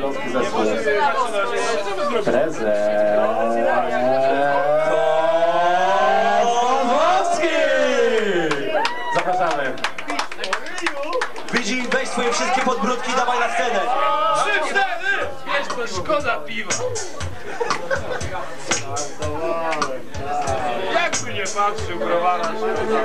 Kozłowski za swój prezent. Kozłowski! Zapraszamy. Widzi, weź swoje wszystkie podbródki i dawaj na scenę. 3, 4! Szkoda piwa. Jakby nie patrzył, browara dobra.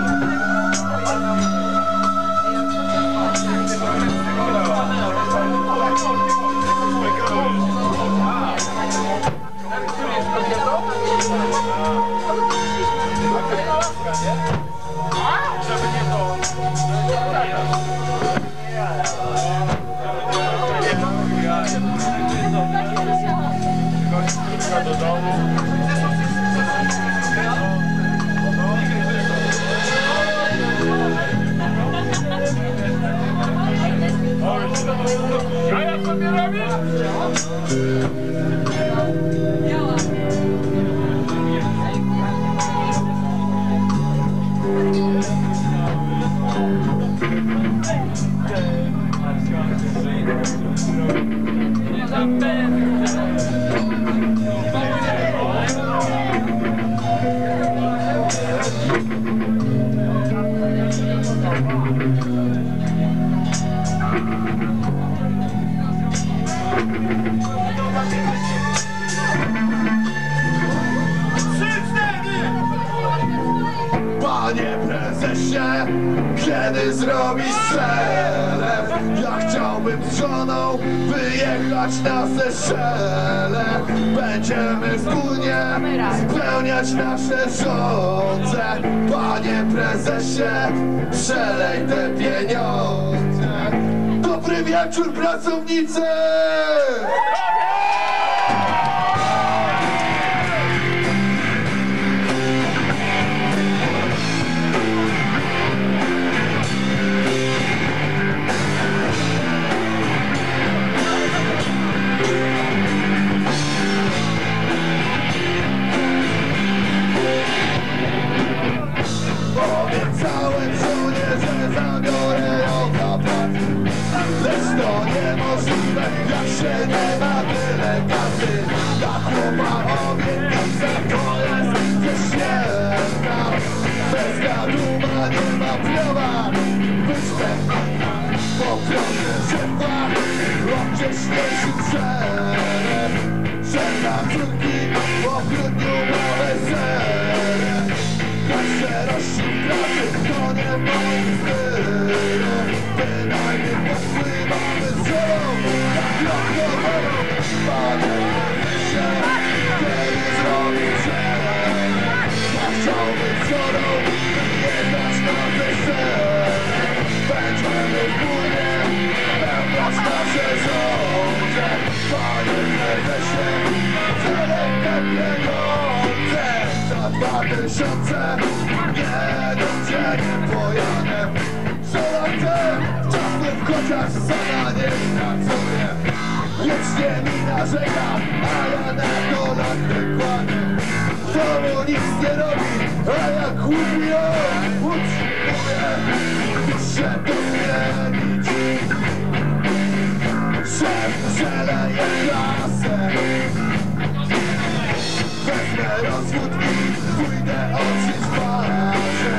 Panie prezesie, kiedy zrobisz przelew? Ja chciałbym z żoną wyjechać na Seszele. Będziemy wspólnie spełniać nasze żądze. Panie prezesie, przelej te pieniądze. Dobry wieczór, pracownicy! Chociaż sama nie pracuje, wiecznie mi narzeka, a ja na to nadwykłaniam. Samo nic nie robi, a jak głupi utrzymuje, muszę to zmienić. Szef przeleje klasę, wezmę rozwód i pójdę oczyć baraże.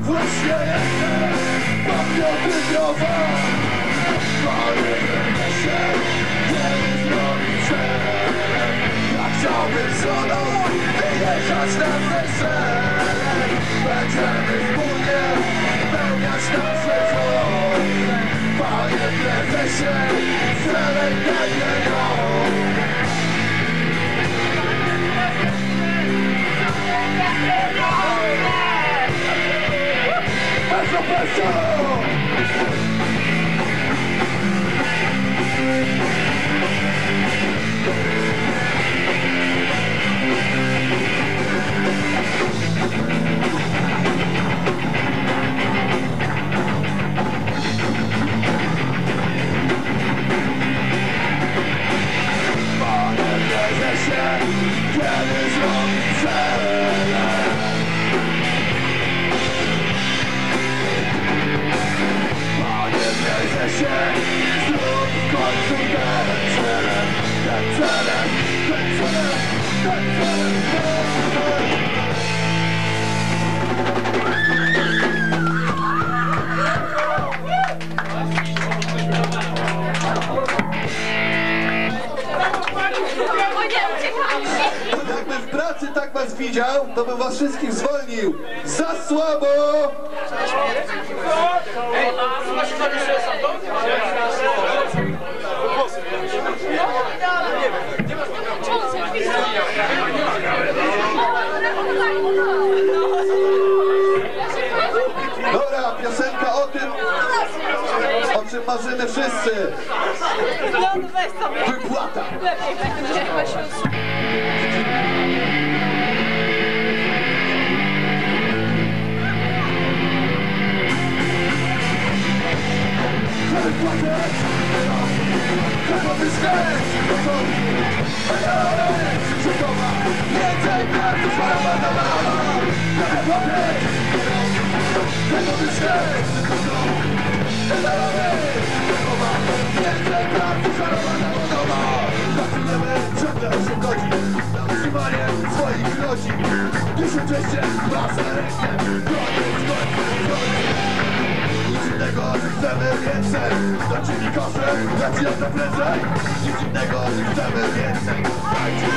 Właśnie jestem podmioty zdrowe. Panie prezesie, kiedy zrobić przelew? Ja chciałbym z żoną wyjechać na Seszele. Będziemy wspólnie spełniać nasze żądze. Widział, to bym was wszystkich zwolnił. Za słabo! Dobra, piosenka o tym, o czym marzymy wszyscy. Wypłata! Nic innego nie chcemy więcej. Dajcie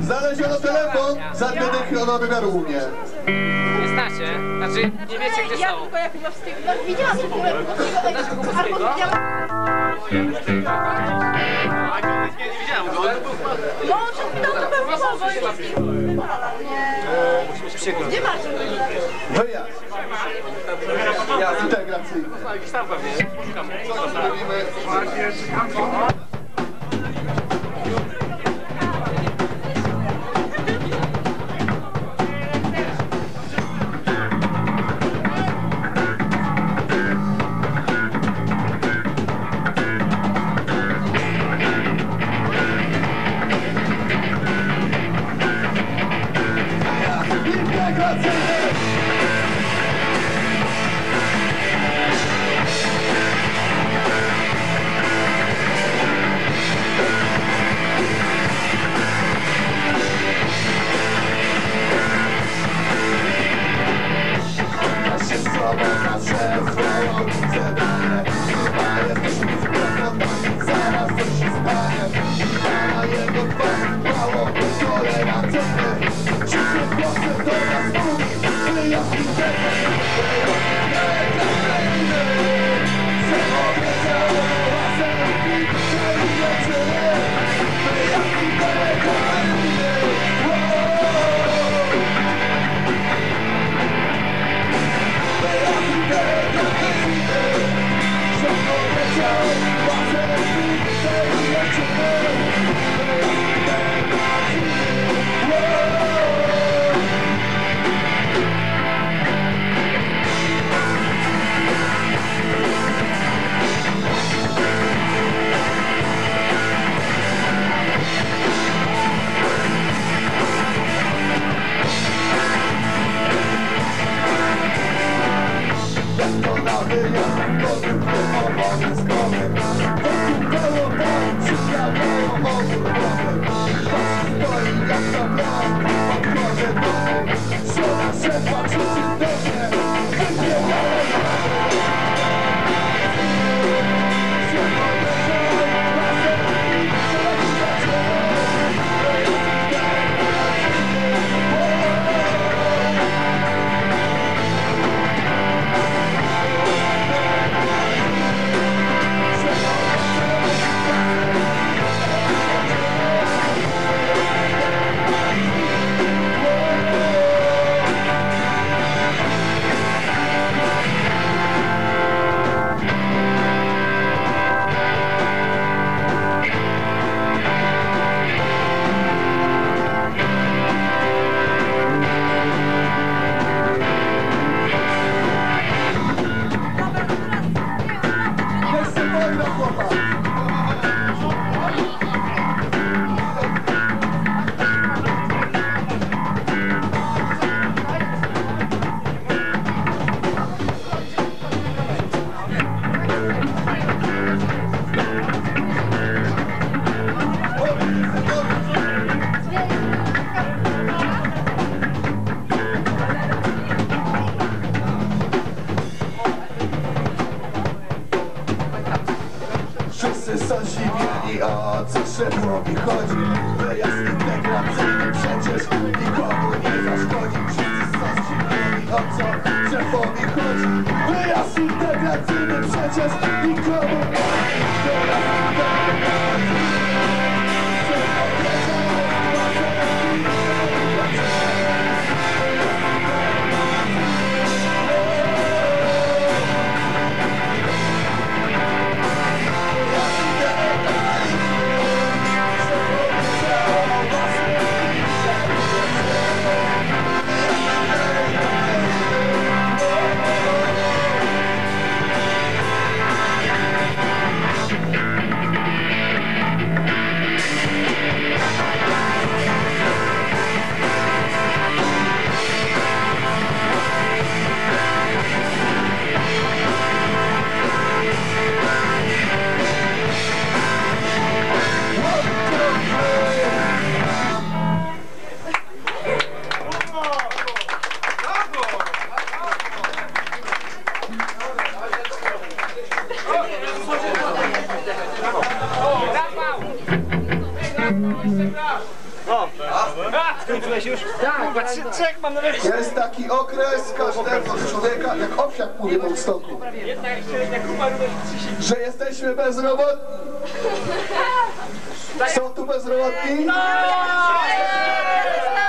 Znaleziono telefon za dwie dychy, ona wymiaru u mnie. znacie, znaczy nie wiecie gdzie są. Ja Jakubowskiego, widziałam Jakubowskiego. Nie widziałam go, on był w nie masz. No ja integracyjny. Tam pewnie, co robimy? Skończyłeś już? Tak. Czek mam na ręce. Jest taki okres każdego człowieka, jak owsiak mówi w Woodstocku, że jesteśmy bezrobotni. Są tu bezrobotni?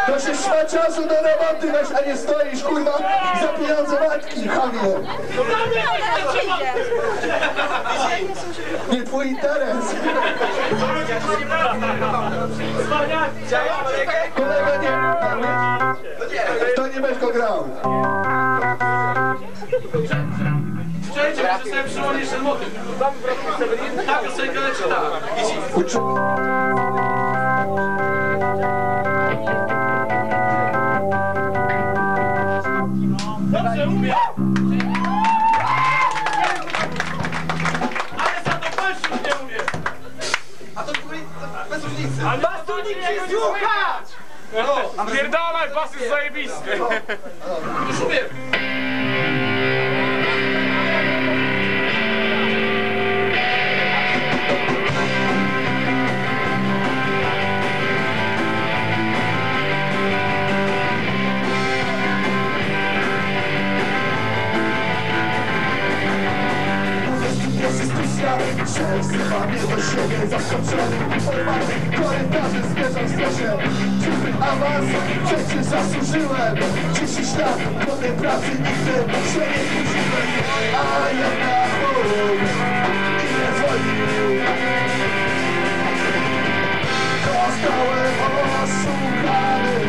To się trwa czasu do roboty, weź, a nie stoisz, kurwa, za pieniądze matki, chamie. Nie twój interes. Kolega nie, to nie będziesz go grał. Ja sobie przyłożę jeszcze motyw. Tak, to sobie koleczy, tak. Dobrze umiem! Ale za to patrz już nie umiem! A to bez różnicy! Ale basu nikt nie słuchać! No, pierdalaj, bas jest zajebisty! Już umiem! Wsycham nie do siebie, zaskoczony, porwany, korytarze zmierzam w stresie. Czyżby awans? Przecież zasłużyłem 10 lat godnej pracy, nigdy się nie zmusiłem. A jednak mój nie dzwonił. Zostałem oszukany.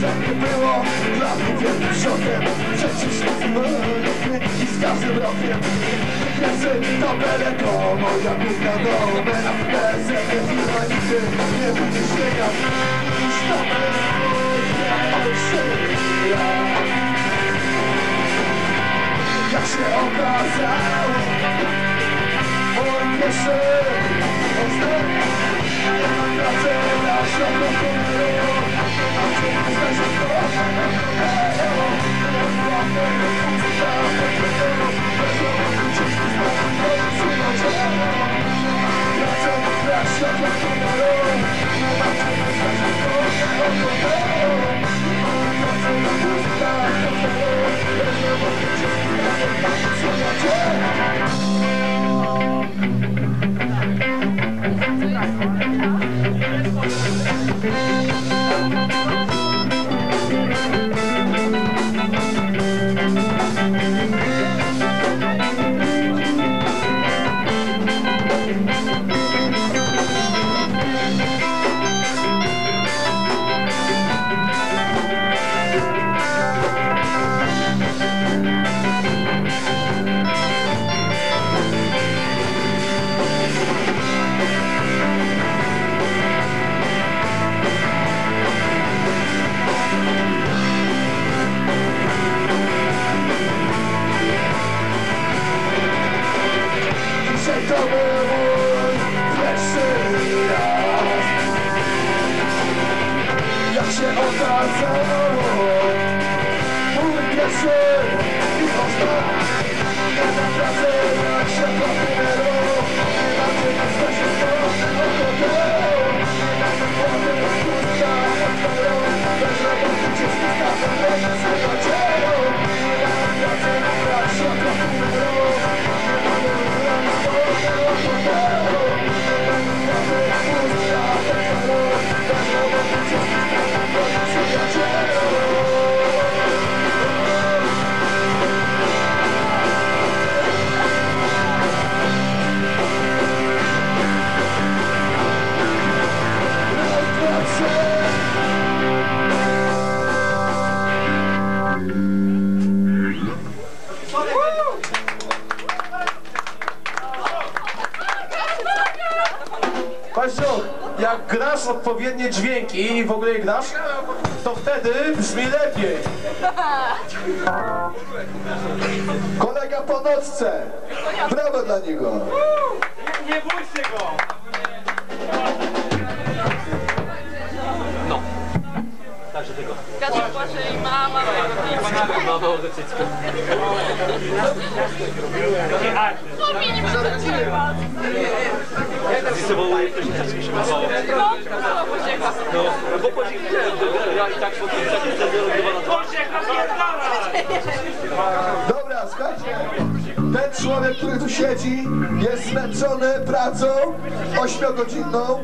Tak wygląda, tak wygląda. Tak nie było, dla mnie wielkim szokiem. Przecież i z każdym rokiem wykresy to beleko, moja główna domena. Prezentę firma nigdy nie będzie śnienia. Już to bez moja odszyja. Jak się okazało, mój pierwszy odstek. Ja mam pracę na środku. Jak grasz odpowiednie dźwięki i w ogóle je grasz, to wtedy brzmi lepiej. Kolega po nocce. Brawo dla niego. Nie bój się go. No. Każdy płacze i mama mama cycka. No mnie nie potrzeba. Zdecydowanie ktoś nie zaskoczył. No, bo podziękuję. Ja i tak podziękuję. Dobra, skończę. Ten człowiek, który tu siedzi, jest zmęczony pracą 8-godzinną.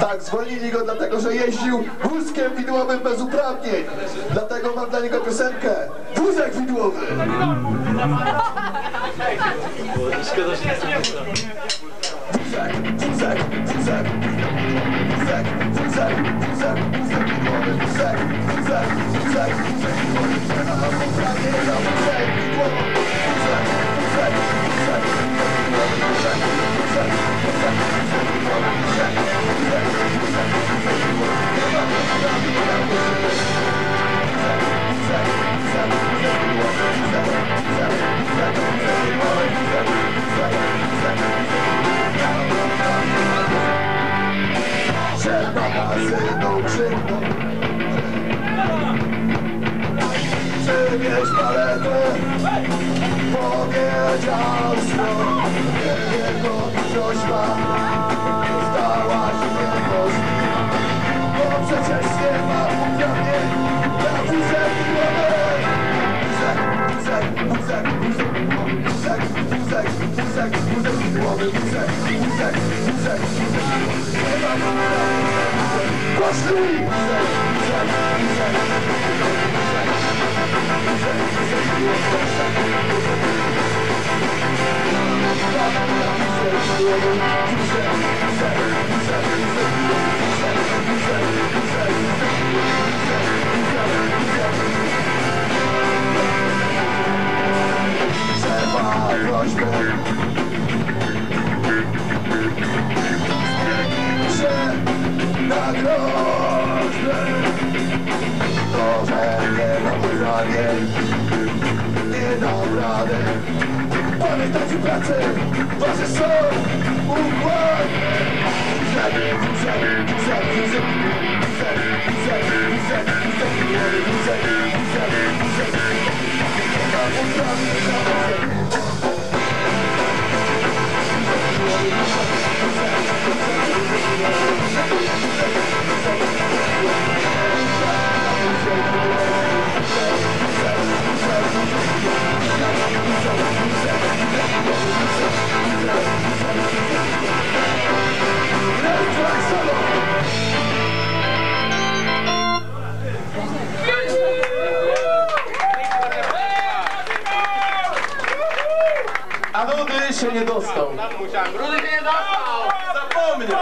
Tak, zwolnili go dlatego, że jeździł wózkiem widłowym bez uprawnień. Dlatego mam dla niego piosenkę. Wózek widłowy! Wózek, wózek, wózek. Wózek, wózek, wózek, wózek widłowy. Wózek, wózek, wózek, wózek widłowy. Trzeba magazyną krzyknąć. Czy wiesz paletę? Powiedział swój. Jego groźba stała się niemożliwa. Bo przecież nie ma uprawnień dla wózek widłowych. Wózek, wózek, wózek, wózek, wózek, wózek, wózek widłowy, wózek, wózek, wózek, wózek. Wózek, wózek, wózek, na groźbę, to że nie mam zdanie, nie dam radę. Pamiętajcie pracę, wasze są układne. Wózek, wózek, wózek, wózek, wózek, wózek, wózek, wózek, wózek, wózek, wózek, wózek. A Rudy się nie dostał. Rudy się nie dostał! Zapomniał!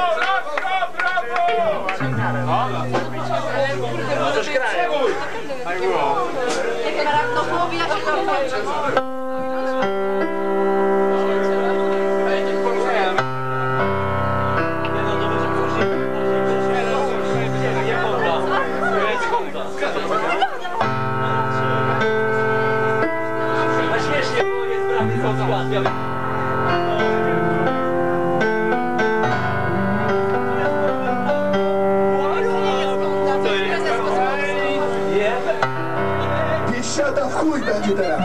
Pieszczata w chuj będzie teraz.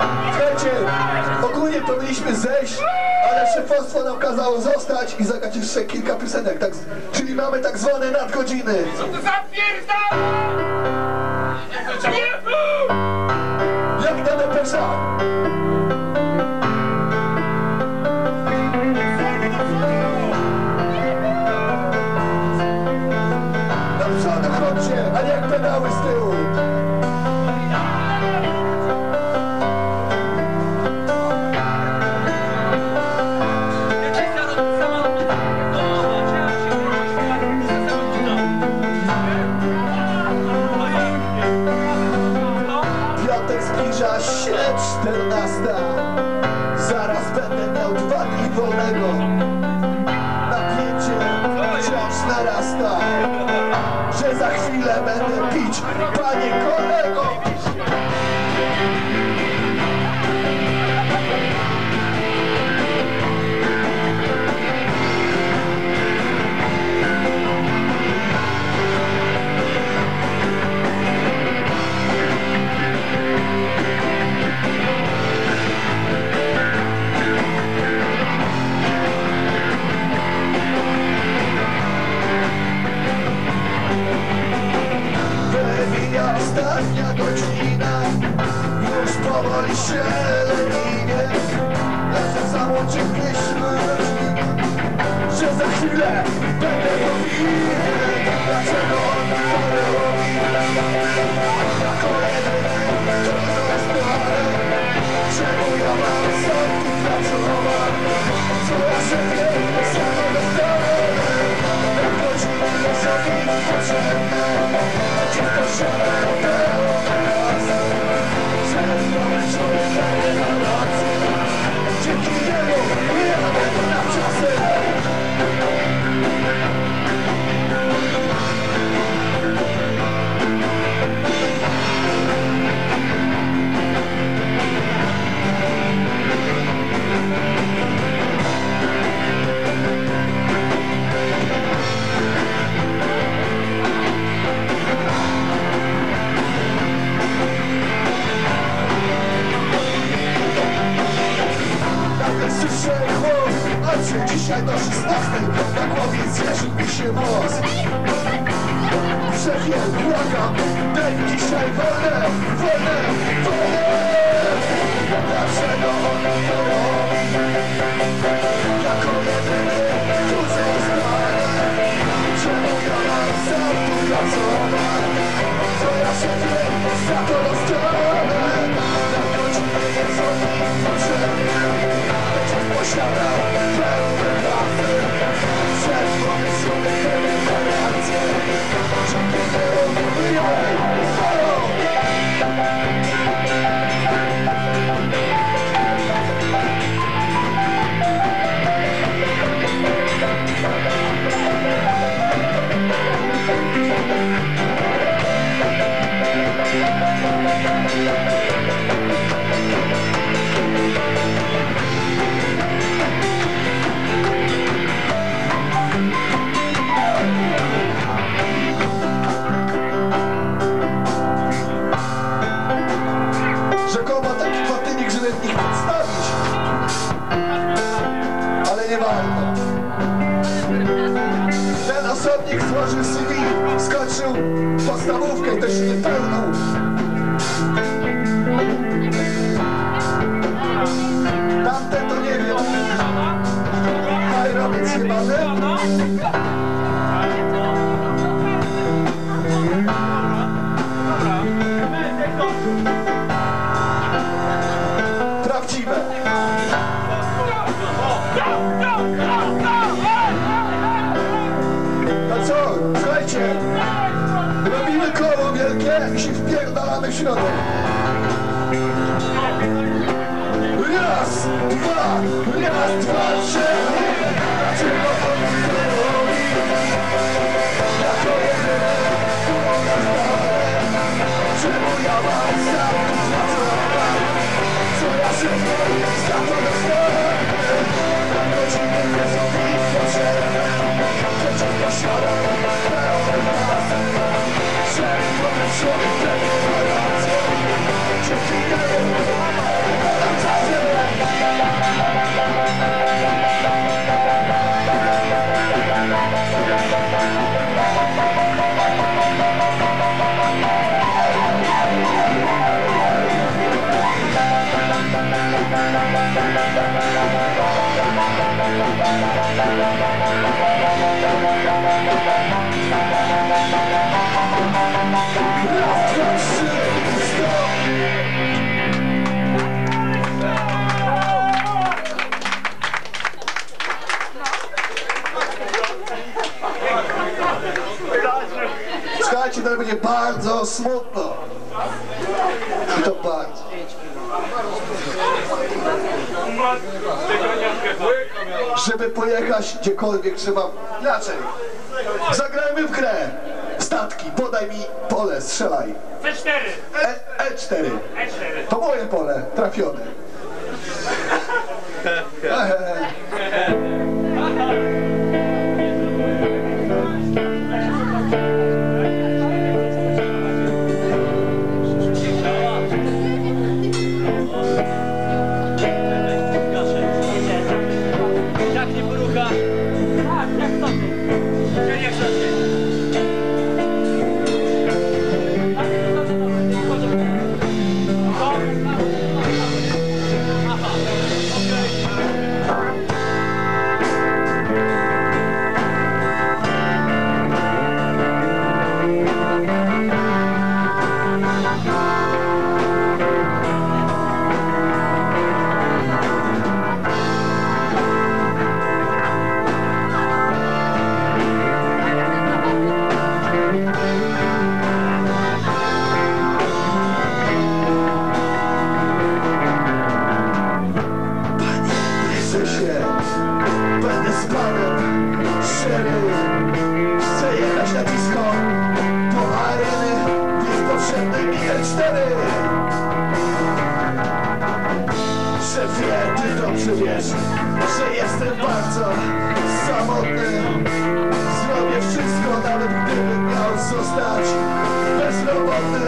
Słuchajcie, ogólnie to mieliśmy zejść, ale szefostwo nam kazało zostać i zagrać jeszcze kilka piosenek, tak, czyli mamy tak zwane nadgodziny. Co to za pierdol? Jak ta depesza? Pedały z tyłu. Piątek zbliża się 14. Zaraz będę miał 2 dni wolnego. Napięcie wciąż narasta. Że za chwilę będę pić, panie kolego! Ostatnia godzina, już powoli się leniwie. Lecę samą cię myśl, że za chwilę będę powinien. Dlaczego on to robi? Na kolejny to jest plan. Czemu ja mam sądki pracowany? Co ja się wiem, sam to dostanę. Na godzinę za nim potrzebne. Gdzie to się udało teraz? Przed nowym człowiek daje na noc. Dzięki niemu ja będę na czasy. Słyszę chłop, a dzisiaj do 16. Na głowie zjeżył mi się moc. Wszechnie błagam, daj dzisiaj wolę, wolę, wolę. Dlaczego ona to robi? Jako jedyny kudzę zbawę. Czemu ja mam zapracować? Co ja się wiem, za to rozdzielone. Na godzinę jest o nim potrzebne. Posiadał pełne prawy. Przed pomysłu deklarację. Ciągle wyjąłem chwalą. Osobnik złożył CV, skończył podstawówkę i też niepełną. Tamte to nie wiem. Aj robię się banem. Prawdziwe. Robimy koło wielkie i się wpierdalamy w środek. Raz, dwa, trzy. Dlaczego on to robi? Jako jedyne, to sprawę. Czemu ja mam sam tu pracować? Co ja się boję, za to dostanę. Na godzinę jest o nich potrzebne. Przecież posiadam pełne masy. Przecież powiem człowiek w deklarację. Dzięki niemu na czasie. Słuchajcie, to będzie bardzo smutno. I to bardzo. Żeby pojechać gdziekolwiek trzeba inaczej. Zagrajmy w grę. Statki, podaj mi pole, strzelaj. C4. E4. To moje pole, trafione. Thank you. jestem bardzo samotny. Zrobię wszystko, nawet gdybym miał zostać bezrobotny.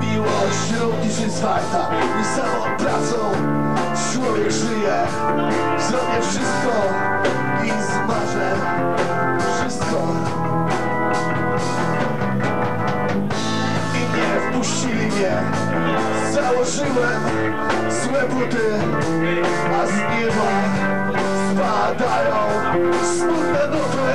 Miłość jest warta i samą pracą człowiek żyje. Zrobię wszystko i zmarzę wszystko. I nie wpuścili mnie, założyłem złe buty, a z nieba spadają smutne noty.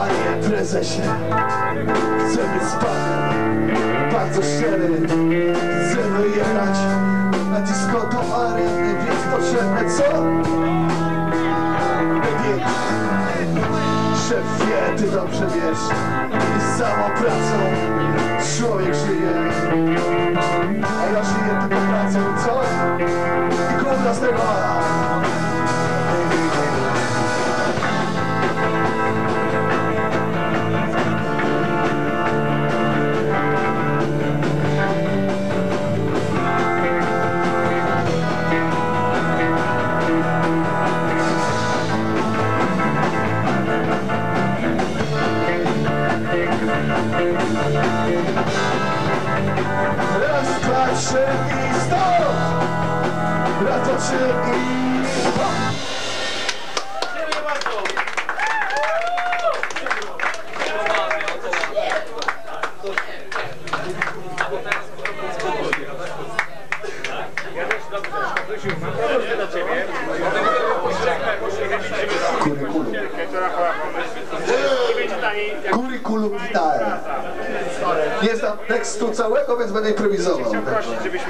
Panie prezesie, chcę być z panem bardzo szczery. Chcę wyjechać na disco do areny, więc potrzebne co? Wybieg. Szef wie, ty dobrze wiesz, i samą pracą człowiek żyje. A ja żyję tylko pracą, co? I kurwa z tego raz, dwa, trzy i stop! Raz, dwa, trzy i stop! Dziękuję bardzo! Kurikulum vitae. Nie znam tekstu całego, więc będę improwizował. Chciałbym prosić, żebyśmy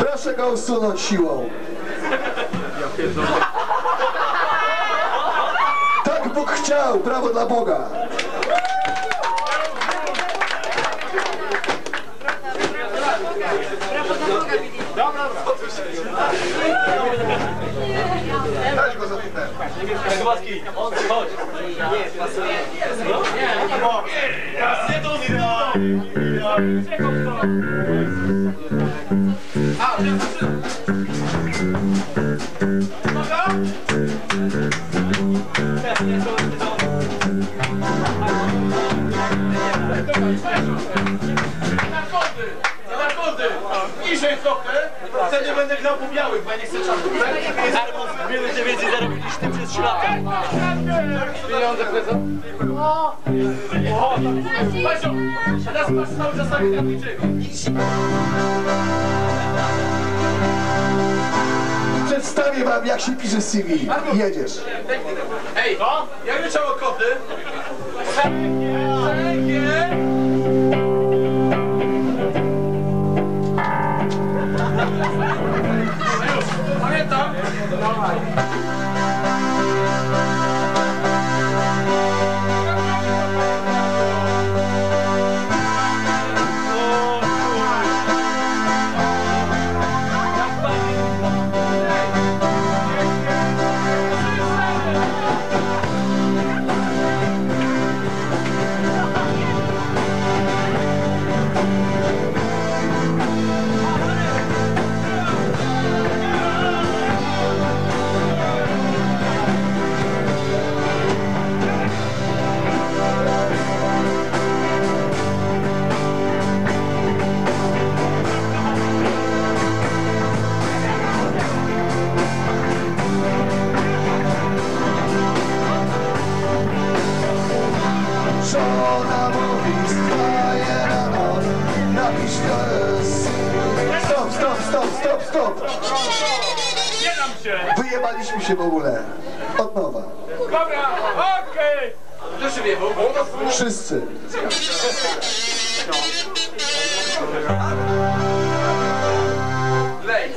proszę go usunąć siłą. Tak Bóg chciał, brawo dla Boga. Weź go za tutaj. Kozłowski, on chodź. Nie, pasuje. Nie, nie, nie, nie, Niżej trochę, wtedy będę grał po białych, bo ja nie chcę czarnych. Wiele się więcej zarobiliście przez 3 lata. Pieniądze prezent. O! Pasiu, teraz masz cały czas sami trawniczego. Przedstawię wam, jak się pisze CV. Jedziesz. Ej, jak leciało kody? Pamiętam? Stop! Nie dam się! Wyjebaliśmy się w ogóle. Od nowa. Dobra, okej! Kto się wyjebał? Wszyscy. Lej!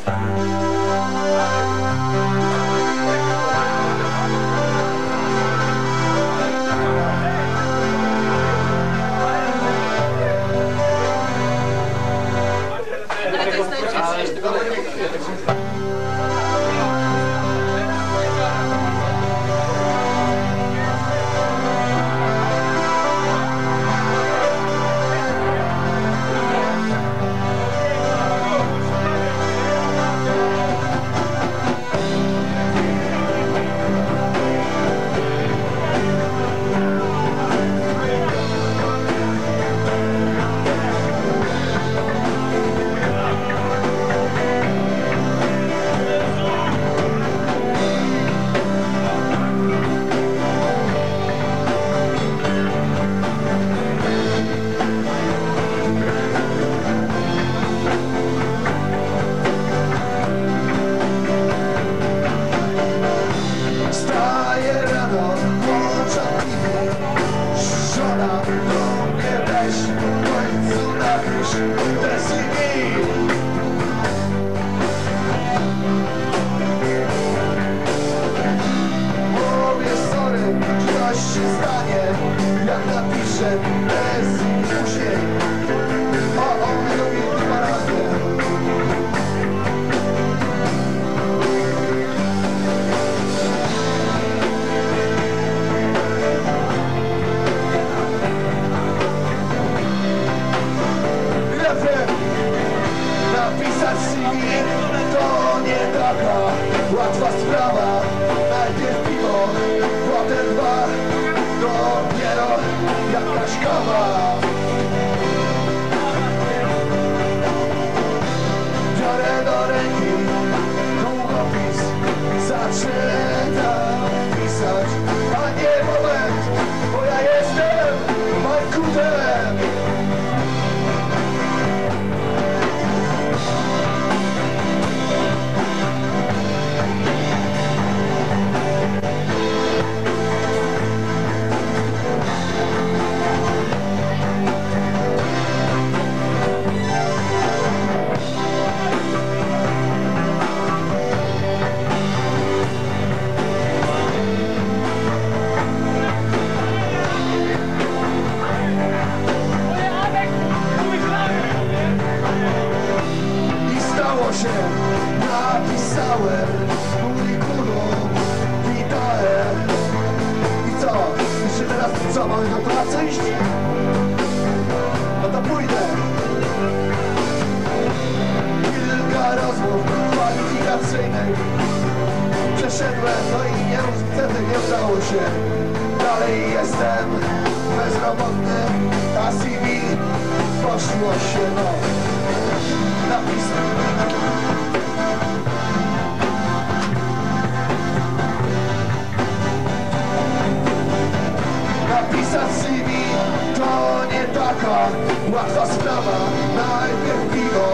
sprawa, łatwa sprawa. Najpierw piwo,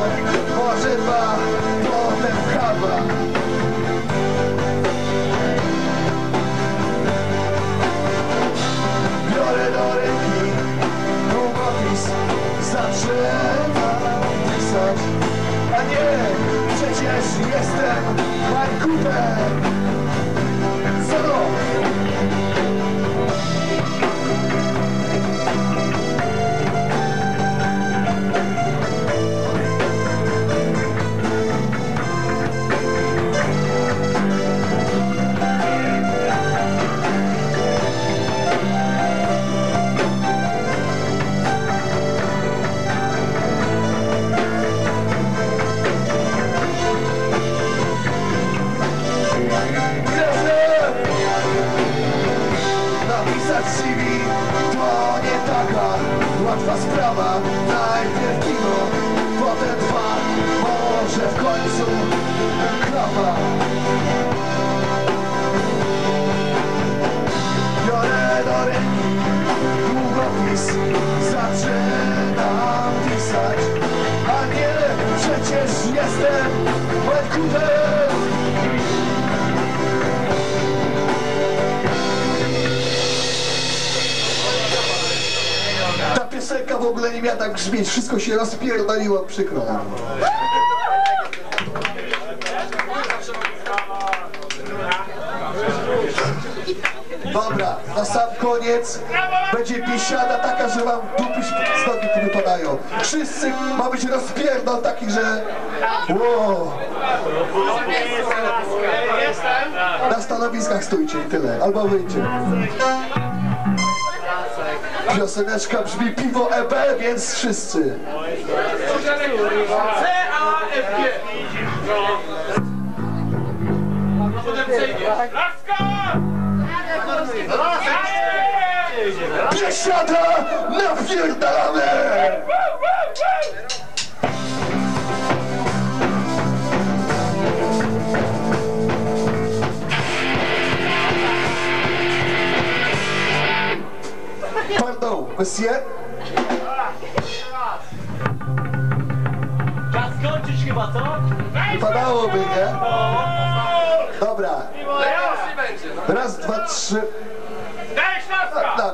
warzywa, potem kawa. Biorę do ręki długopis, zaczynam pisać. A nie, przecież jestem Vancouver. Łatwa sprawa, najpierw piwo, potem dwa, może w końcu kawa. Biorę do ręki długopis, zaczynam pisać. A nie, przecież jestem Vancouver. Piosenka w ogóle nie miała tak brzmieć, wszystko się rozpierdoliło, przykro nam. Dobra, na sam koniec będzie piesiada taka, że wam dupy z nogi tu wypadają. Wszyscy ma być rozpierdol taki, że... Wow. Na stanowiskach stójcie i tyle, albo wyjdzie. Pioseneczka brzmi piwo EB, więc wszyscy. Przesiada, napierdalamy! Pardon, monsieur? Czas skończyć chyba, co? Wypadałoby, nie? Dobra. Raz, dwa, trzy. Daj szlaska!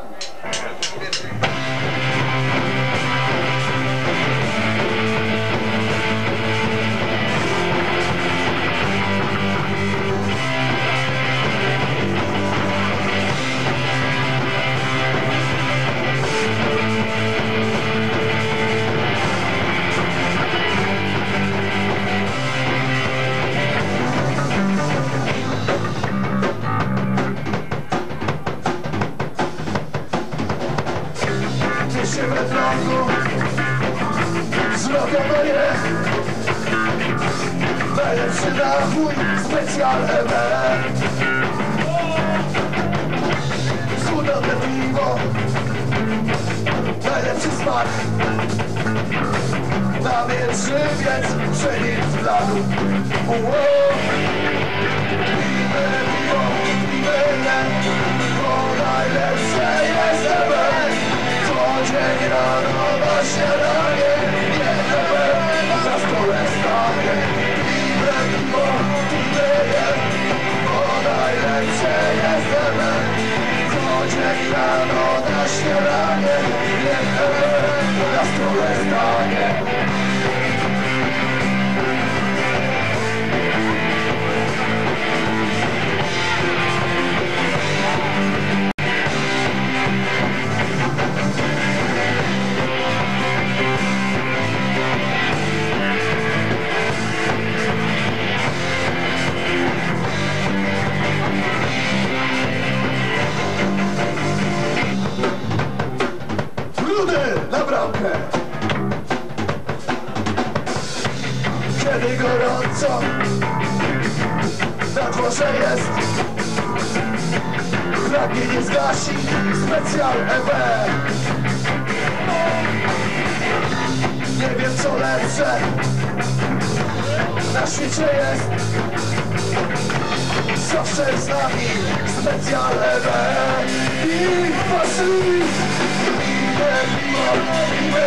Najlepszy napój, specjal EB. Cudowne piwo, najlepszy smak. Na wietrzywiec, przenik planu. Piwę, piwo, piwę, bo najlepsze jest EB. Codzień rano na śniadanie, jest EB, za stole stanie. Kiedy gorąco na dworze jest, pragnienie zgasi specjal EB. Nie wiem co lepsze na świecie jest, zawsze z nami specjal EB. I pasuje, i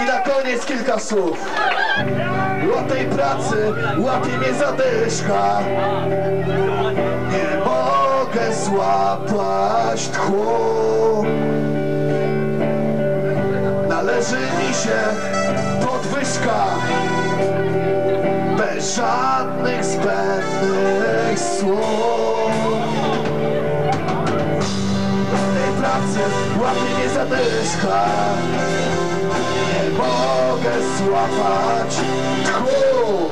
I na koniec kilka słów. Łatwej pracy łapie mnie zadyszka. Nie mogę złapać tchu. Należy mi się podwyżka. Bez żadnych zbędnych słów. Tej pracy łapie mnie zadyszka. Nie mogę złapać tchu.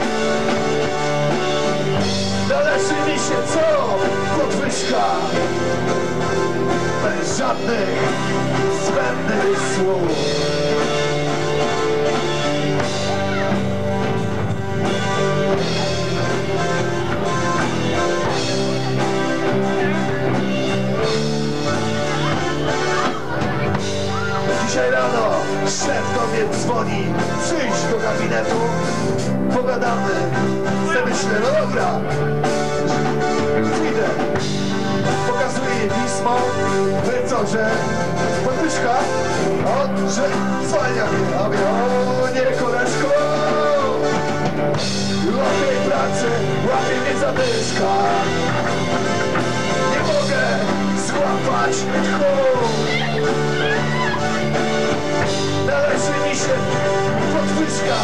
Należy mi się co? Podwyżka. Bez żadnych zbędnych słów. Dzisiaj rano szef do mnie dzwoni, przyjdź do gabinetu, pogadamy. Se myślę, no dobra, idę. Pokazuję jej pismo, wy co, że podwyżka? O, że zwalnia mnie, a mnie, o nie, koleżko. Łatwiej pracy, łatwiej mnie zadyszka. Nie mogę złapać tchu. Należy mi się podwyżka.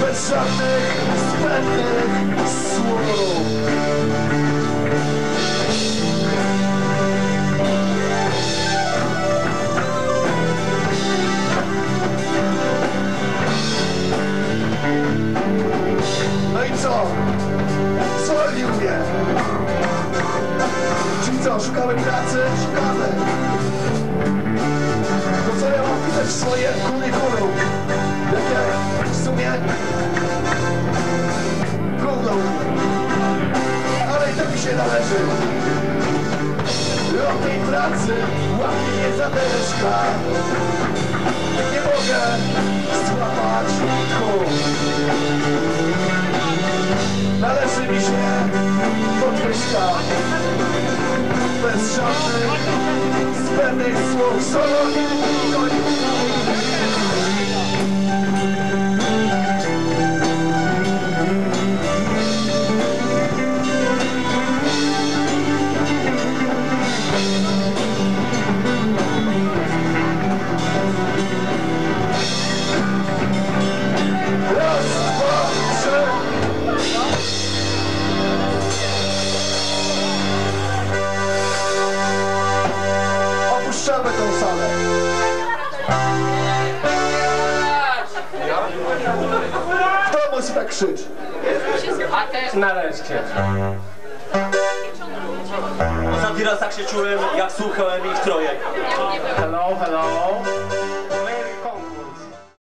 Bez żadnych zbędnych słów. No i co? Zwolnił mnie. Czyli co, szukamy pracy? Szukamy. Co ja mam pisać w swoje kurikulum? Jakie w sumie gówno. Ale i to mi się należy. pracy łapie mnie zadeczka. Nie mogę złapać nóg. Należy mi się podwyżka. Bez żadnych zbędnych słów. Solo i opuszczamy tą salę. Kto musi tak krzyczeć? Nareszcie. Ostatni raz tak się czułem, jak słuchałem ich trojek. Hello, hello.